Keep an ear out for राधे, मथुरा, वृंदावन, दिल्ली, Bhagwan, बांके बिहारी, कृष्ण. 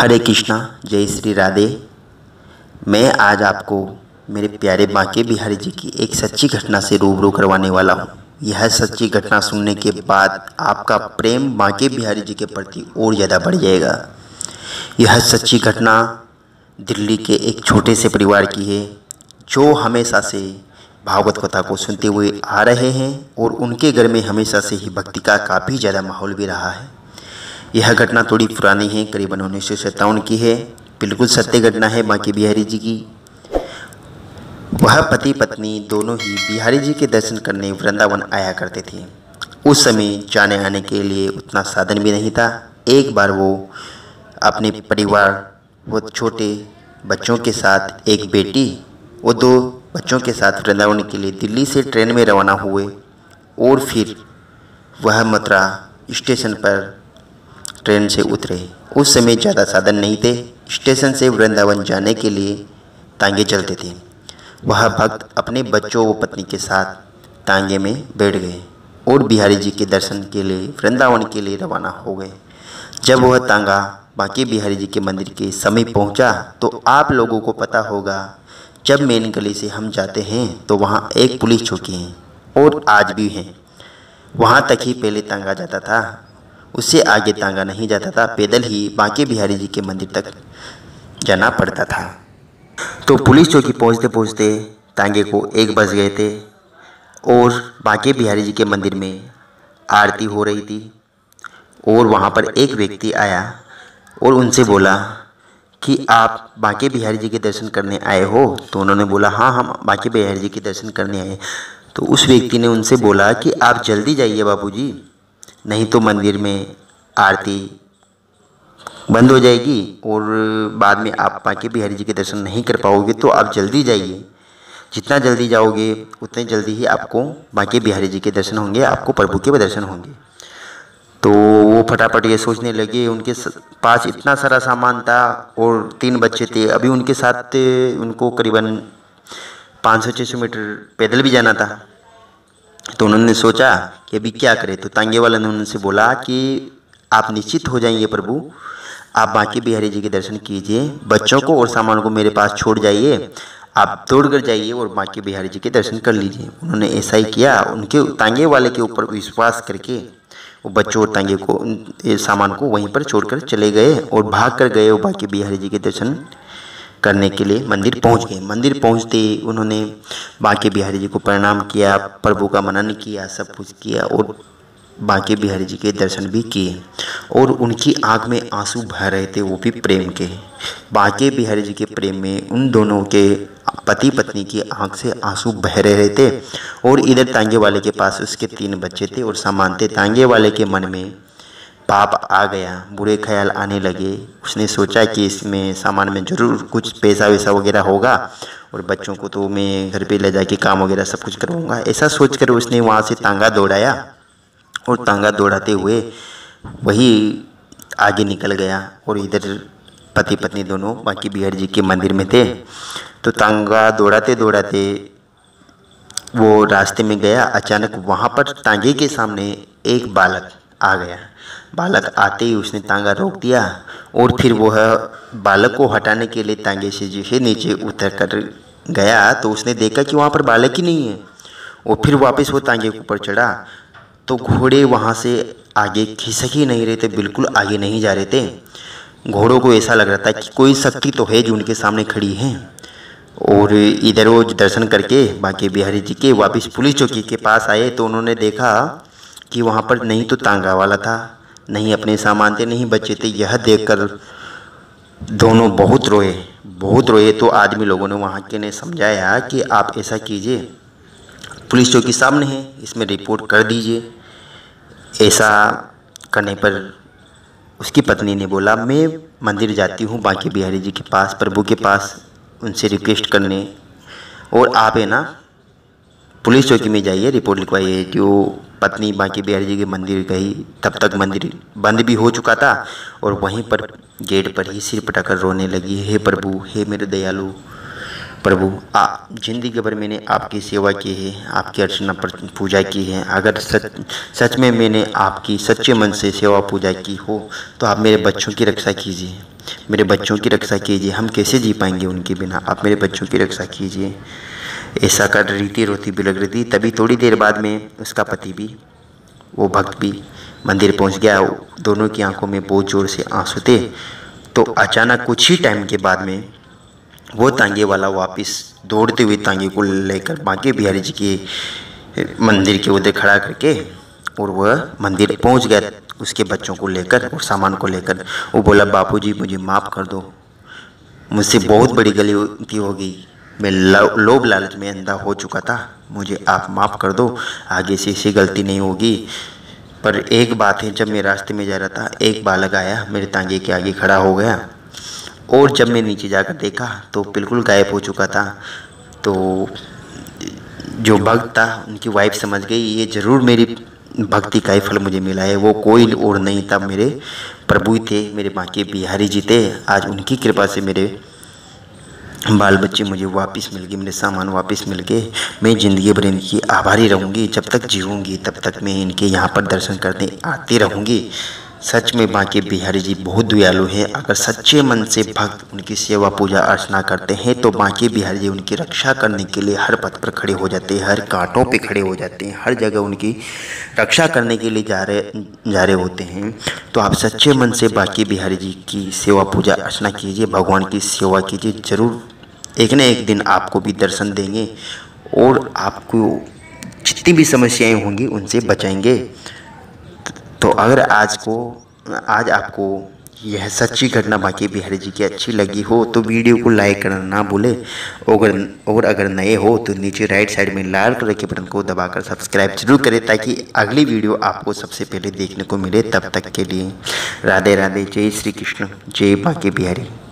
हरे कृष्णा, जय श्री राधे। मैं आज आपको मेरे प्यारे बांके बिहारी जी की एक सच्ची घटना से रूबरू करवाने वाला हूँ। यह सच्ची घटना सुनने के बाद आपका प्रेम बांके बिहारी जी के प्रति और ज़्यादा बढ़ जाएगा। यह सच्ची घटना दिल्ली के एक छोटे से परिवार की है जो हमेशा से भागवत कथा को सुनते हुए आ रहे हैं और उनके घर में हमेशा से ही भक्ति का काफ़ी ज़्यादा माहौल भी रहा है। यह घटना थोड़ी पुरानी है, करीबन 1957 की है। बिल्कुल सत्य घटना है बांके बिहारी जी की। वह पति पत्नी दोनों ही बिहारी जी के दर्शन करने वृंदावन आया करते थे। उस समय जाने आने के लिए उतना साधन भी नहीं था। एक बार वो अपने परिवार वो छोटे बच्चों के साथ, एक बेटी और दो बच्चों के साथ वृंदावन के लिए दिल्ली से ट्रेन में रवाना हुए और फिर वह मथुरा स्टेशन पर ट्रेन से उतरे। उस समय ज़्यादा साधन नहीं थे। स्टेशन से वृंदावन जाने के लिए तांगे चलते थे। वह भक्त अपने बच्चों व पत्नी के साथ तांगे में बैठ गए और बिहारी जी के दर्शन के लिए वृंदावन के लिए रवाना हो गए। जब वह तांगा बांके बिहारी जी के मंदिर के समीप पहुंचा, तो आप लोगों को पता होगा, जब मेन गली से हम जाते हैं तो वहाँ एक पुलिस चौकी है और आज भी है। वहाँ तक ही पहले तांगा जाता था, उससे आगे तांगा नहीं जाता था। पैदल ही बांके बिहारी जी के मंदिर तक जाना पड़ता था। तो पुलिस चौकी पहुँचते पहुँचते तांगे को 1 बज गए थे और बांके बिहारी जी के मंदिर में आरती हो रही थी और वहाँ पर एक व्यक्ति आया और उनसे बोला कि आप बांके बिहारी जी के दर्शन करने आए हो? तो उन्होंने बोला, हाँ हम बांके बिहारी जी के दर्शन करने आए। तो उस व्यक्ति ने उनसे बोला कि आप जल्दी जाइए बाबू जी, नहीं तो मंदिर में आरती बंद हो जाएगी और बाद में आप बांके बिहारी जी के दर्शन नहीं कर पाओगे, तो आप जल्दी जाइए। जितना जल्दी जाओगे उतने जल्दी ही आपको बांके बिहारी जी के दर्शन होंगे, आपको प्रभु के दर्शन होंगे। तो वो फटाफट ये सोचने लगे, उनके पास इतना सारा सामान था और 3 बच्चे थे, अभी उनके साथ उनको करीबन 500-600 मीटर पैदल भी जाना था। तो उन्होंने सोचा कि अभी क्या करें। तो तांगे वाले ने उनसे बोला कि आप निश्चित हो जाइए प्रभु, आप बांके बिहारी जी के दर्शन कीजिए, बच्चों को और सामान को मेरे पास छोड़ जाइए, आप दौड़ कर जाइए और बांके बिहारी जी के दर्शन कर लीजिए। उन्होंने ऐसा ही किया। उनके तांगे वाले के ऊपर विश्वास करके वो बच्चों और तांगे को, सामान को वहीं पर छोड़ कर चले गए और भाग कर गए और बांके बिहारी जी के दर्शन करने के लिए मंदिर पहुंच गए। मंदिर पहुंचते ही उन्होंने बांके बिहारी जी को प्रणाम किया, प्रभु का मनन किया, सब कुछ किया और बांके बिहारी जी के दर्शन भी किए और उनकी आंख में आंसू बह रहे थे, वो भी प्रेम के। बांके बिहारी जी के प्रेम में उन दोनों के पति पत्नी की आंख से आंसू बह रहे थे और इधर तांगे वाले के पास उसके 3 बच्चे थे और सामान थे। तांगे वाले के मन में पाप आ गया, बुरे ख्याल आने लगे। उसने सोचा कि इसमें सामान में ज़रूर कुछ पैसा वैसा वगैरह होगा और बच्चों को तो मैं घर पे ले जाके काम वगैरह सब कुछ करवाऊँगा। ऐसा सोचकर उसने वहाँ से तांगा दौड़ाया और तांगा दौड़ाते हुए वही आगे निकल गया और इधर पति पत्नी दोनों बांके बिहारी जी के मंदिर में थे। तो तांगा दौड़ाते दौड़ाते वो रास्ते में गया। अचानक वहाँ पर तांगे के सामने एक बालक आ गया। बालक आते ही उसने तांगा रोक दिया और फिर वह बालक को हटाने के लिए तांगे से जो है नीचे उतर कर गया। तो उसने देखा कि वहाँ पर बालक ही नहीं है और फिर वापस वो तांगे के ऊपर चढ़ा। तो घोड़े वहाँ से आगे खिसक ही नहीं रहे थे, बिल्कुल आगे नहीं जा रहे थे। घोड़ों को ऐसा लग रहा था कि कोई शक्ति तो है जो उनके सामने खड़ी है। और इधर वो दर्शन करके बांके बिहारी जी के वापस पुलिस चौकी के पास आए तो उन्होंने देखा कि वहाँ पर नहीं तो तांगा वाला था, नहीं अपने सामान थे, नहीं बच्चे थे। यह देखकर दोनों बहुत रोए। तो आदमी लोगों ने वहाँ के ने समझाया कि आप ऐसा कीजिए, पुलिस चौकी सामने है, इसमें रिपोर्ट कर दीजिए। ऐसा करने पर उसकी पत्नी ने बोला, मैं मंदिर जाती हूँ बांके बिहारी जी के पास, प्रभु के पास, उनसे रिक्वेस्ट करने, और आप है ना पुलिस चौकी में जाइए, रिपोर्ट लिखवाइए। जो पत्नी बांके बिहारी जी के मंदिर गई, तब तक मंदिर बंद भी हो चुका था और वहीं पर गेट पर ही सिर पटक कर रोने लगी, हे प्रभु, हे मेरे दयालु, प्रभु जिंदगी भर मैंने आपकी सेवा की है, आपकी अर्चना पूजा की है। अगर सच में मैंने आपकी सच्चे मन से सेवा पूजा की हो तो आप मेरे बच्चों की रक्षा कीजिए, मेरे बच्चों की रक्षा कीजिए। हम कैसे जी पाएंगे उनके बिना, आप मेरे बच्चों की रक्षा कीजिए। ऐसा कर रीति रोती बिलग रही थी। तभी थोड़ी देर बाद में उसका पति भी, वो भक्त भी मंदिर पहुंच गया। दोनों की आंखों में बहुत ज़ोर से आंसू थे। तो अचानक कुछ ही टाइम के बाद में वो तांगे वाला वापस दौड़ते हुए तांगे को लेकर बांके बिहारी जी के मंदिर के उधर खड़ा करके, और वह मंदिर पहुंच गया उसके बच्चों को लेकर और सामान को लेकर। वो बोला, बापूजी मुझे माफ़ कर दो, मुझसे बहुत बड़ी गलती हो गई, मैं लोभ लालच में अंधा हो चुका था, मुझे आप माफ़ कर दो, आगे से ऐसी गलती नहीं होगी। पर एक बात है, जब मैं रास्ते में जा रहा था एक बालक आया, मेरे तांगे के आगे खड़ा हो गया, और जब मैं नीचे जाकर देखा तो बिल्कुल गायब हो चुका था। तो जो भक्त था उनकी वाइफ समझ गई, ये ज़रूर मेरी भक्ति का ही फल मुझे मिला है। वो कोई और नहीं था, मेरे प्रभु ही थे, मेरे बांके बिहारी जी थे। आज उनकी कृपा से मेरे बाल बच्चे मुझे वापस मिल गए, मेरे सामान वापस मिल गए। मैं ज़िंदगी भर इनकी आभारी रहूँगी, जब तक जीऊँगी तब तक मैं इनके यहाँ पर दर्शन करने आती रहूँगी। सच में बांके बिहारी जी बहुत दयालु हैं। अगर सच्चे मन से भक्त उनकी सेवा पूजा अर्चना करते हैं तो बांके बिहारी जी उनकी रक्षा करने के लिए हर पथ पर खड़े हो जाते हैं, हर कांटों पे खड़े हो जाते हैं, हर जगह उनकी रक्षा करने के लिए जा रहे होते हैं। तो आप सच्चे मन से बांके बिहारी जी की सेवा पूजा अर्चना कीजिए, भगवान की सेवा कीजिए, ज़रूर एक न एक दिन आपको भी दर्शन देंगे और आपको जितनी भी समस्याएँ होंगी उनसे बचाएंगे। तो अगर आज आपको यह सच्ची घटना बांके बिहारी जी की अच्छी लगी हो तो वीडियो को लाइक करना ना भूलें, और अगर नए हो तो नीचे राइट साइड में लाल कलर के बटन को दबाकर सब्सक्राइब जरूर करें, ताकि अगली वीडियो आपको सबसे पहले देखने को मिले। तब तक के लिए राधे राधे, जय श्री कृष्ण, जय बांके बिहारी।